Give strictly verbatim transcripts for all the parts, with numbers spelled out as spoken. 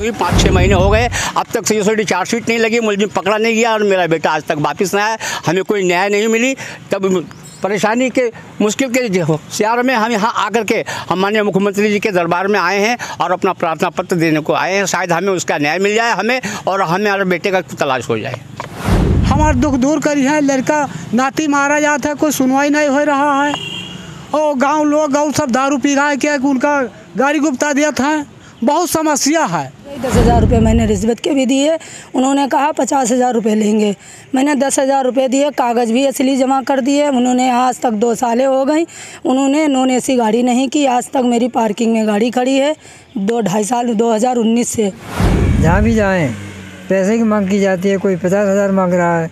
क्योंकि पाँच छः महीने हो गए, अब तक से सोसाइटी चार्जशीट नहीं लगी, मुलजिम पकड़ा नहीं गया और मेरा बेटा आज तक वापस ना आया, हमें कोई न्याय नहीं मिली। तब परेशानी के मुश्किल के सियार में हम यहाँ आकर के हम माननीय मुख्यमंत्री जी के दरबार में आए हैं और अपना प्रार्थना पत्र देने को आए हैं, शायद हमें उसका न्याय मिल जाए हमें और हमारे बेटे का तलाश हो जाए। हमारा दुख दूर करी है, लड़का नाती मारा जाता है, कोई सुनवाई नहीं हो रहा है और गांव लोग गाँव सब दारू पी रहा है, क्या उनका गाड़ी गुप्ता दिया था, बहुत समस्या है। दस हज़ार रुपये मैंने रिश्वत के भी दिए, उन्होंने कहा पचास हज़ार रुपये लेंगे, मैंने दस हज़ार रुपये दिए, कागज़ भी असली जमा कर दिए। उन्होंने आज तक दो सालें हो गई, उन्होंने नॉन एसी गाड़ी नहीं की, आज तक मेरी पार्किंग में गाड़ी खड़ी है दो ढाई साल दो हज़ार उन्नीस से। जहाँ भी जाएँ पैसे की मांग की जाती है, कोई पचास हज़ार मांग रहा है,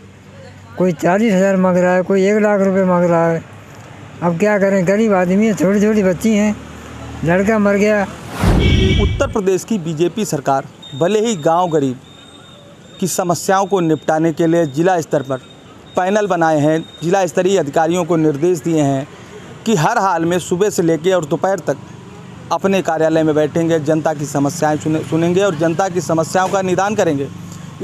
कोई चालीस हज़ार मांग रहा है, कोई एक लाख रुपये मांग रहा है। अब क्या करें, गरीब आदमी है, छोटी छोटी बच्ची हैं, लड़का मर गया। उत्तर प्रदेश की बीजेपी सरकार भले ही गांव गरीब की समस्याओं को निपटाने के लिए जिला स्तर पर पैनल बनाए हैं, जिला स्तरीय अधिकारियों को निर्देश दिए हैं कि हर हाल में सुबह से लेकर और दोपहर तक अपने कार्यालय में बैठेंगे, जनता की समस्याएं सुनेंगे और जनता की समस्याओं का निदान करेंगे।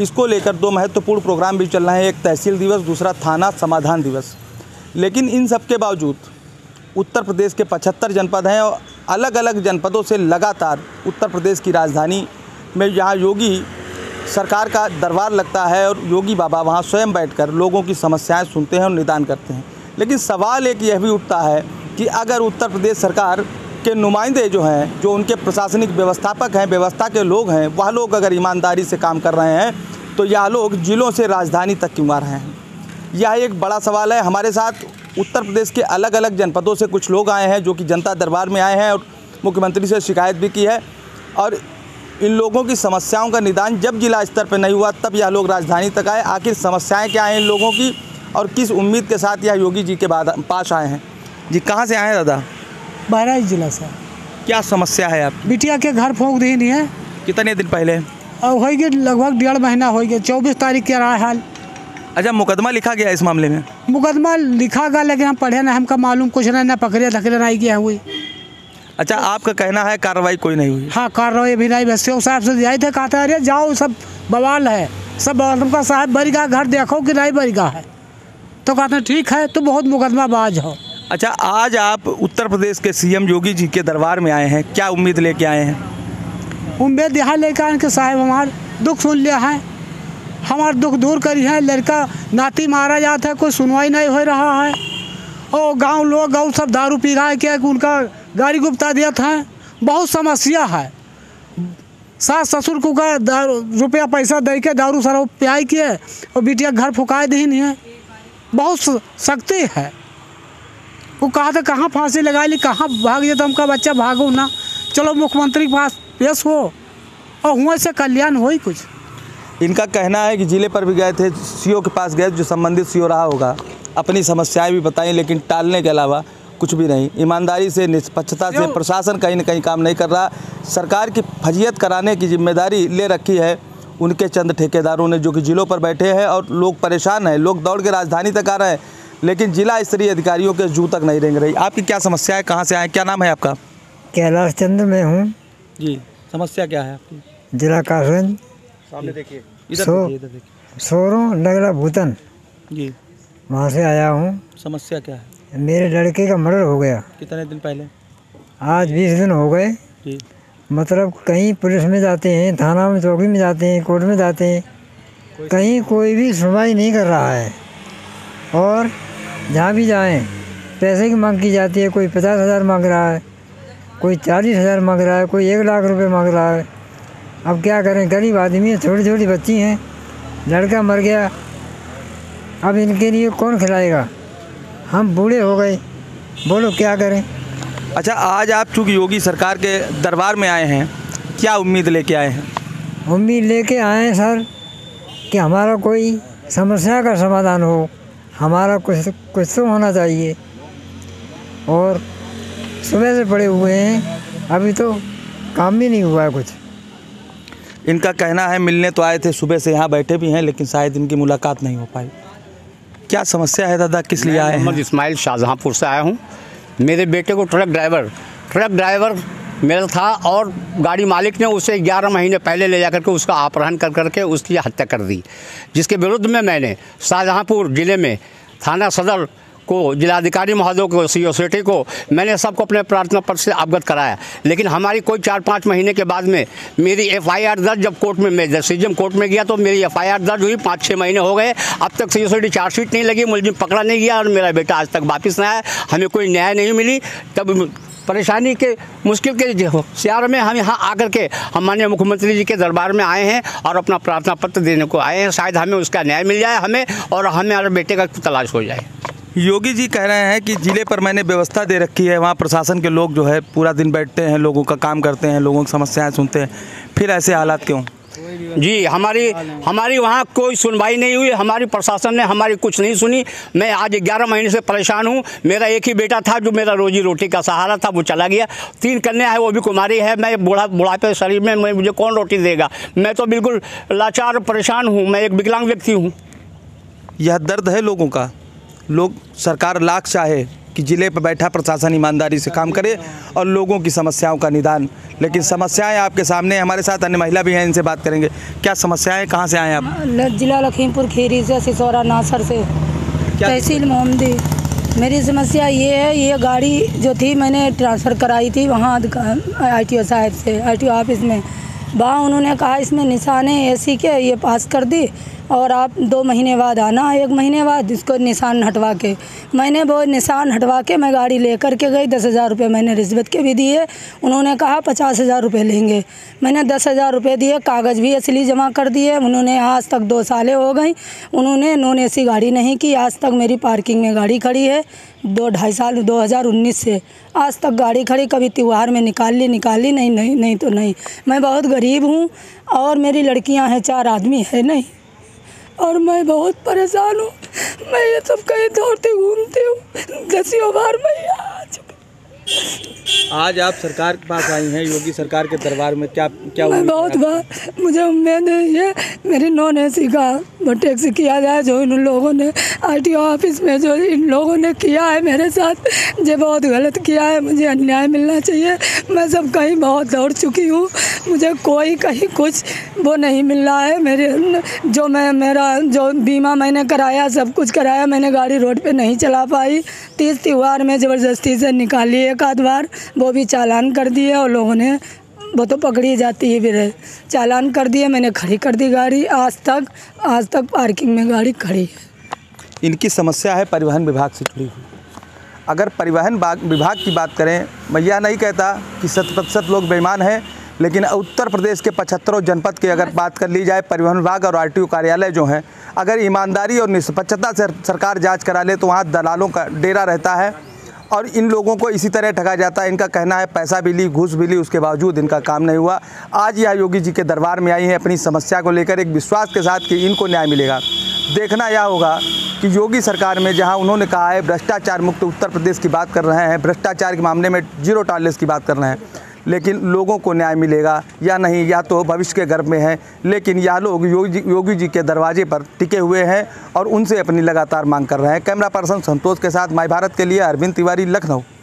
इसको लेकर दो महत्वपूर्ण प्रोग्राम भी चल रहे हैं, एक तहसील दिवस, दूसरा थाना समाधान दिवस। लेकिन इन सब के बावजूद उत्तर प्रदेश के पचहत्तर जनपद हैं और अलग अलग जनपदों से लगातार उत्तर प्रदेश की राजधानी में जहाँ योगी सरकार का दरबार लगता है और योगी बाबा वहाँ स्वयं बैठकर लोगों की समस्याएं सुनते हैं और निदान करते हैं। लेकिन सवाल एक यह भी उठता है कि अगर उत्तर प्रदेश सरकार के नुमाइंदे जो हैं, जो उनके प्रशासनिक व्यवस्थापक हैं, व्यवस्था के लोग हैं, वह लोग अगर ईमानदारी से काम कर रहे हैं तो यह लोग जिलों से राजधानी तक क्यों आ रहे हैं, यह एक बड़ा सवाल है। हमारे साथ उत्तर प्रदेश के अलग अलग जनपदों से कुछ लोग आए हैं जो कि जनता दरबार में आए हैं और मुख्यमंत्री से शिकायत भी की है और इन लोगों की समस्याओं का निदान जब जिला स्तर पर नहीं हुआ तब यह लोग राजधानी तक आए। आखिर समस्याएं क्या हैं इन लोगों की और किस उम्मीद के साथ यह योगी जी के पास आए हैं? जी कहाँ से आए हैं दादा? बहराइच जिला से। क्या समस्या है आप? बिटिया के घर फूँक दी नहीं है। कितने दिन पहले हो गए? लगभग डेढ़ महीना हो गया, चौबीस तारीख के रहा हाल। अच्छा, मुकदमा लिखा गया इस मामले में? मुकदमा लिखा गया लेकिन हम पढ़े ना, हमका मालूम कुछ ना, ना पकड़े धकड़े नहीं किया हुई। अच्छा, आपका कहना है कार्रवाई कोई नहीं हुई? हाँ, कार्रवाई भी नहीं। बस साहब से जाए थे, कहा था अरे जाओ सब बवाल है, सब बवाल का साहब बरीगा घर देखो कि नहीं बरीगा है, तो कहते हैं ठीक है, तो बहुत मुकदमाबाज हो। अच्छा, आज आप उत्तर प्रदेश के सीएम योगी जी के दरबार में आए हैं, क्या उम्मीद लेके आए हैं? उम्मीद यहाँ लेके आए कि साहब हमारे दुख सुन लिया है, हमारा दुख दूर करी है, लड़का नाती मारा जाता है, कोई सुनवाई नहीं हो रहा है और गांव लोग गाँव सब दारू पी रहा है, क्या उनका गाड़ी गुप्ता दिया था, बहुत समस्या है। सास ससुर को का दारू रुपया पैसा दे के दारू सारा प्याई किए और बिटिया घर फुकाए दी नहीं है, बहुत सख्ती है। वो कहा था कहाँ फांसी लगा ली, कहाँ भाग जाता, हमका बच्चा भागो ना, चलो मुख्यमंत्री के पास पेश हो और वहाँ से कल्याण हो ही कुछ। इनका कहना है कि जिले पर भी गए थे, सीओ के पास गए जो संबंधित सीओ रहा होगा, अपनी समस्याएं भी बताई लेकिन टालने के अलावा कुछ भी नहीं। ईमानदारी से, निष्पक्षता से प्रशासन कहीं ना कहीं काम नहीं कर रहा। सरकार की फजीयत कराने की जिम्मेदारी ले रखी है उनके चंद ठेकेदारों ने जो कि जिलों पर बैठे हैं और लोग परेशान हैं, लोग दौड़ के राजधानी तक आ रहे हैं लेकिन जिला स्तरीय अधिकारियों के जू तक नहीं रेंग रही। आपकी क्या समस्या है, कहाँ से आए, क्या नाम है आपका? कैलाश चंद में हूँ। जी, समस्या क्या है आपकी? जिला कासगंज, सामने देखिए, इधर देखिए, इधर देखिए, सोरो नगरा भूतन जी, वहाँ से आया हूँ। समस्या क्या है? मेरे लड़के का मर्डर हो गया। कितने दिन पहले? आज बीस दिन हो गए जी। मतलब कहीं पुलिस में जाते हैं, थाना में, चौकी में जाते हैं, कोर्ट में जाते हैं, कहीं कोई भी सुनवाई नहीं कर रहा है और जहाँ भी जाएं पैसे की मांग की जाती है, कोई पचास हज़ार मांग रहा है, कोई चालीस हज़ार मांग रहा है, कोई एक लाख रुपये मांग रहा है। अब क्या करें, गरीब आदमी है, छोटी छोटी बच्ची हैं, लड़का मर गया, अब इनके लिए कौन खिलाएगा, हम बूढ़े हो गए, बोलो क्या करें। अच्छा, आज आप चूँकि योगी सरकार के दरबार में आए हैं, क्या उम्मीद लेके आए हैं? उम्मीद लेके आए हैं सर कि हमारा कोई समस्या का समाधान हो, हमारा कुछ कुछ तो होना चाहिए और सुबह से पड़े हुए हैं, अभी तो काम भी नहीं हुआ है कुछ। इनका कहना है मिलने तो आए थे, सुबह से यहाँ बैठे भी हैं लेकिन शायद इनकी मुलाकात नहीं हो पाई। क्या समस्या है दादा, किस लिए आए हैं? मोहम्मद इस्माइल, शाहजहाँपुर से आया हूँ। मेरे बेटे को ट्रक ड्राइवर ट्रक ड्राइवर मेरा था और गाड़ी मालिक ने उसे ग्यारह महीने पहले ले जाकर के उसका अपहरण कर करके उसकी हत्या कर दी, जिसके विरुद्ध में मैंने शाहजहाँपुर ज़िले में थाना सदर को, जिलाधिकारी महोदय को, सी ओ सिटी को, मैंने सबको अपने प्रार्थना पत्र से अवगत कराया। लेकिन हमारी कोई चार पाँच महीने के बाद में मेरी एफ आई आर दर्ज, जब कोर्ट में मैं सीजम कोर्ट में गया तो मेरी एफ आई आर दर्ज हुई, पाँच छः महीने हो गए, अब तक सी ओ सिटी चार्जशीट नहीं लगी, मुलजिम पकड़ा नहीं गया और मेरा बेटा आज तक वापस नहीं आया, हमें कोई न्याय नहीं मिली। तब परेशानी के मुश्किल के सियार में हम यहाँ आकर के हम माननीय मुख्यमंत्री जी के दरबार में आए हैं और अपना प्रार्थना पत्र देने को आए हैं, शायद हमें उसका न्याय मिल जाए हमें और हमारे बेटे का तलाश हो जाए। योगी जी कह रहे हैं कि ज़िले पर मैंने व्यवस्था दे रखी है, वहाँ प्रशासन के लोग जो है पूरा दिन बैठते हैं, लोगों का काम करते हैं, लोगों की समस्याएं सुनते हैं, फिर ऐसे हालात क्यों? जी हमारी हमारी वहाँ कोई सुनवाई नहीं हुई, हमारी प्रशासन ने हमारी कुछ नहीं सुनी। मैं आज ग्यारह महीने से परेशान हूँ। मेरा एक ही बेटा था जो मेरा रोजी रोटी का सहारा था, वो चला गया। तीन कन्या है, वो भी कुमारी है। मैं बूढ़ा बुढ़ापे शरीर में मैं मुझे कौन रोटी देगा? मैं तो बिल्कुल लाचार परेशान हूँ, मैं एक विकलांग व्यक्ति हूँ। यह दर्द है लोगों का। लोग सरकार लाख चाहे कि ज़िले पर बैठा प्रशासन ईमानदारी से काम करे और लोगों की समस्याओं का निदान, लेकिन समस्याएं आपके सामने। हमारे साथ अन्य महिला भी हैं, इनसे बात करेंगे। क्या समस्याएं, कहाँ से आए आप? जिला लखीमपुर खेरी से, सिसोरा नासर से, तहसील मोहम्मदी। मेरी समस्या ये है, ये गाड़ी जो थी मैंने ट्रांसफ़र कराई थी वहाँ आई टी ओ साहब से, आई टी ओ ऑफिस में। वहाँ उन्होंने कहा इसमें निशाने ए सी के ये पास कर दी और आप दो महीने बाद आना, एक महीने बाद इसको निशान हटवा के। मैंने वो निशान हटवा के मैं गाड़ी लेकर के गई। दस हज़ार रुपये मैंने रिश्वत के भी दिए, उन्होंने कहा पचास हज़ार रुपये लेंगे। मैंने दस हज़ार रुपये दिए, कागज़ भी असली जमा कर दिए। उन्होंने आज तक दो साले हो गई, उन्होंने नॉन ए सी गाड़ी नहीं की। आज तक मेरी पार्किंग में गाड़ी खड़ी है दो ढाई साल, दो हज़ार उन्नीस से आज तक गाड़ी खड़ी। कभी त्यौहार में निकाली निकाली नहीं नहीं नहीं तो नहीं। मैं बहुत गरीब हूँ और मेरी लड़कियाँ हैं, चार आदमी है नहीं, और मैं बहुत परेशान हूँ। मैं ये सब कहीं दौड़ती घूमती हूँ दसियों बार। मैं आज आज आप सरकार के पास आई हैं, योगी सरकार के दरबार में, क्या क्या मैं बहुत बार मुझे उम्मीद है ये मेरी नॉन ए सी का वो टैक्स किया जाए। जो इन लोगों ने आई टी ओ ऑफिस में जो इन लोगों ने किया है मेरे साथ, ये बहुत गलत किया है। मुझे अन्याय मिलना चाहिए। मैं सब कहीं बहुत दौड़ चुकी हूँ, मुझे कोई कहीं कुछ वो नहीं मिल रहा है। मेरे जो मैं मेरा जो बीमा मैंने कराया, सब कुछ कराया, मैंने गाड़ी रोड पर नहीं चला पाई। तीज त्यौहार में ज़बरदस्ती से निकाली एक आध बार, वो भी चालान कर दिए और लोगों ने वो तो पकड़ी जाती है फिर, चालान कर दिए। मैंने खड़ी कर दी गाड़ी, आज तक आज तक पार्किंग में गाड़ी खड़ी है। इनकी समस्या है परिवहन विभाग से जुड़ी हुई। अगर परिवहन विभाग की बात करें, मैं यह नहीं कहता कि शत प्रतिशत लोग बेईमान हैं, लेकिन उत्तर प्रदेश के पचहत्तरों जनपद की अगर बात कर ली जाए, परिवहन विभाग और आर टी ओ कार्यालय जो हैं, अगर ईमानदारी और निष्पक्षता से सरकार जाँच करा ले तो वहाँ दलालों का डेरा रहता है और इन लोगों को इसी तरह ठगा जाता है। इनका कहना है पैसा भी ली, घूस भी ली, उसके बावजूद इनका काम नहीं हुआ। आज यह योगी जी के दरबार में आई है अपनी समस्या को लेकर, एक विश्वास के साथ कि इनको न्याय मिलेगा। देखना यह होगा कि योगी सरकार में, जहां उन्होंने कहा है भ्रष्टाचार मुक्त उत्तर प्रदेश की बात कर रहे हैं, भ्रष्टाचार के मामले में जीरो टॉलरेंस की बात कर रहे हैं, लेकिन लोगों को न्याय मिलेगा या नहीं, या तो भविष्य के गर्भ में है। लेकिन यह लोग योगी योगी जी के दरवाजे पर टिके हुए हैं और उनसे अपनी लगातार मांग कर रहे हैं। कैमरा पर्सन संतोष के साथ माय भारत के लिए अरविंद तिवारी, लखनऊ।